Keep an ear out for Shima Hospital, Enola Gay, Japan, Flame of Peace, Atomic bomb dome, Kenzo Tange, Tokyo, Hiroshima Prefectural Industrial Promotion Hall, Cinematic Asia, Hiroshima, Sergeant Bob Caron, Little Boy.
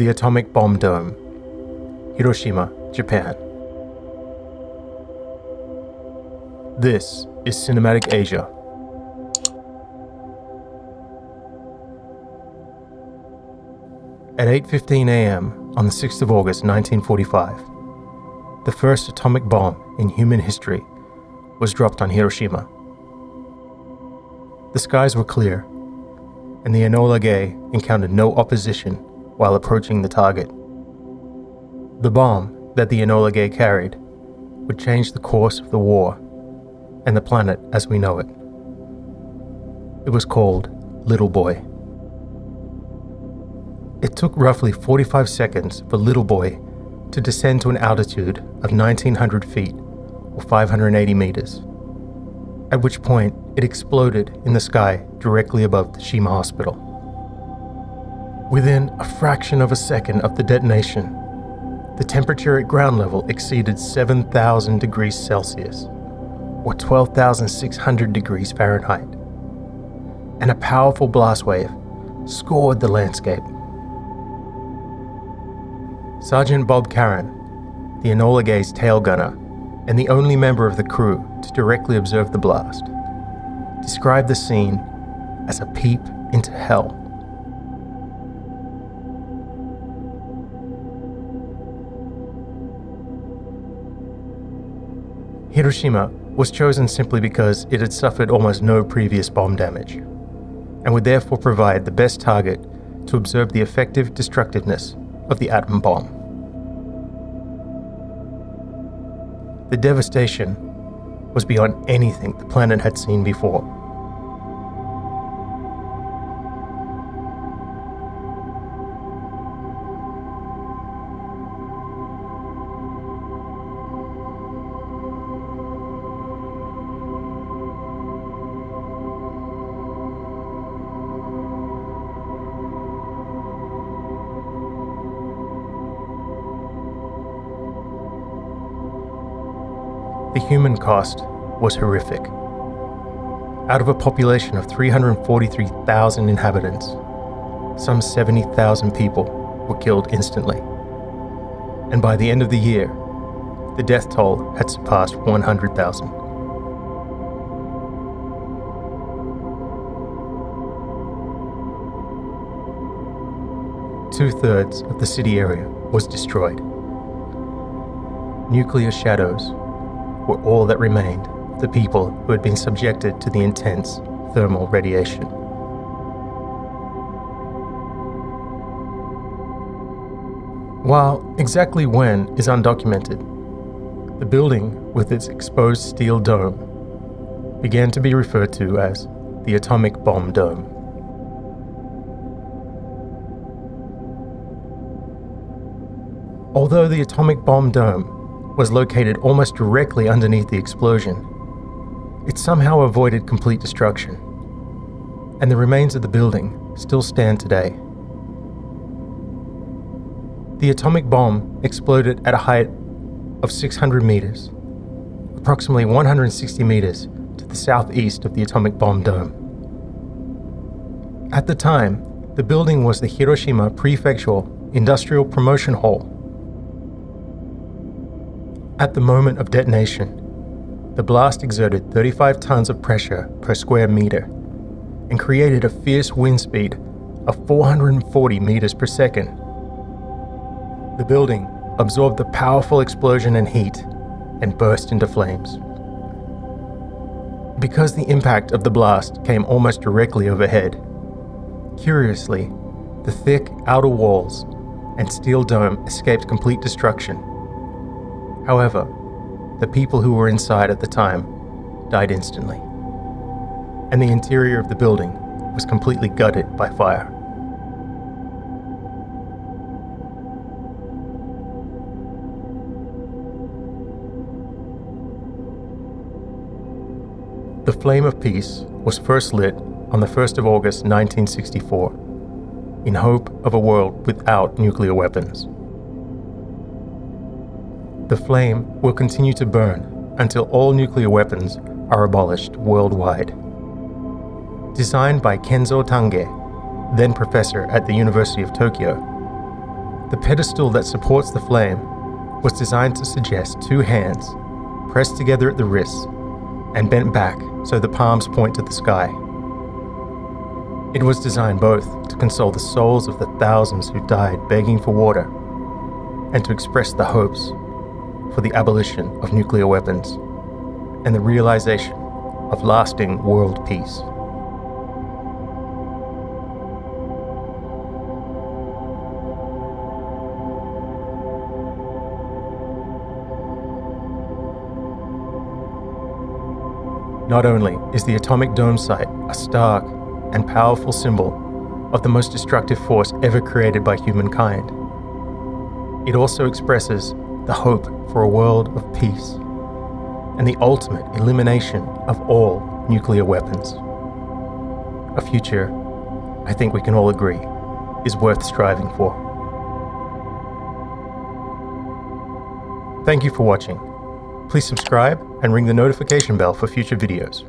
the Atomic Bomb Dome, Hiroshima, Japan. This is Cinematic Asia. At 8:15 AM on the 6th of August 1945, the first atomic bomb in human history was dropped on Hiroshima. The skies were clear, and the Enola Gay encountered no opposition while approaching the target. The bomb that the Enola Gay carried would change the course of the war and the planet as we know it. It was called Little Boy. It took roughly 45 seconds for Little Boy to descend to an altitude of 1,900 feet or 580 meters. At which point it exploded in the sky directly above the Shima Hospital. Within a fraction of a second of the detonation, the temperature at ground level exceeded 7,000 degrees Celsius, or 12,600 degrees Fahrenheit, and a powerful blast wave scored the landscape. Sergeant Bob Caron, the Enola Gay's tail gunner, and the only member of the crew to directly observe the blast, described the scene as a peep into hell. Hiroshima was chosen simply because it had suffered almost no previous bomb damage, and would therefore provide the best target to observe the effective destructiveness of the atom bomb. The devastation was beyond anything the planet had seen before. The human cost was horrific. Out of a population of 343,000 inhabitants, some 70,000 people were killed instantly. And by the end of the year, the death toll had surpassed 100,000. Two-thirds of the city area was destroyed. Nuclear shadows were all that remained of the people who had been subjected to the intense thermal radiation. While exactly when is undocumented, the building with its exposed steel dome began to be referred to as the Atomic Bomb Dome. Although the Atomic Bomb Dome was located almost directly underneath the explosion, it somehow avoided complete destruction, and the remains of the building still stand today. The atomic bomb exploded at a height of 600 meters, approximately 160 meters to the southeast of the Atomic Bomb Dome. At the time, the building was the Hiroshima Prefectural Industrial Promotion Hall. At the moment of detonation, the blast exerted 35 tons of pressure per square meter and created a fierce wind speed of 440 meters per second. The building absorbed the powerful explosion and heat and burst into flames. Because the impact of the blast came almost directly overhead, curiously, the thick outer walls and steel dome escaped complete destruction. However, the people who were inside at the time died instantly, and the interior of the building was completely gutted by fire. The Flame of Peace was first lit on the 1st of August 1964, in hope of a world without nuclear weapons. The flame will continue to burn until all nuclear weapons are abolished worldwide. Designed by Kenzo Tange, then professor at the University of Tokyo, The pedestal that supports the flame was designed to suggest two hands, pressed together at the wrists and bent back so the palms point to the sky. It was designed both to console the souls of the thousands who died begging for water and to express the hopes for the abolition of nuclear weapons and the realization of lasting world peace. Not only is the atomic dome site a stark and powerful symbol of the most destructive force ever created by humankind, it also expresses the hope for a world of peace and the ultimate elimination of all nuclear weapons. A future I think we can all agree is worth striving for. Thank you for watching. Please subscribe and ring the notification bell for future videos.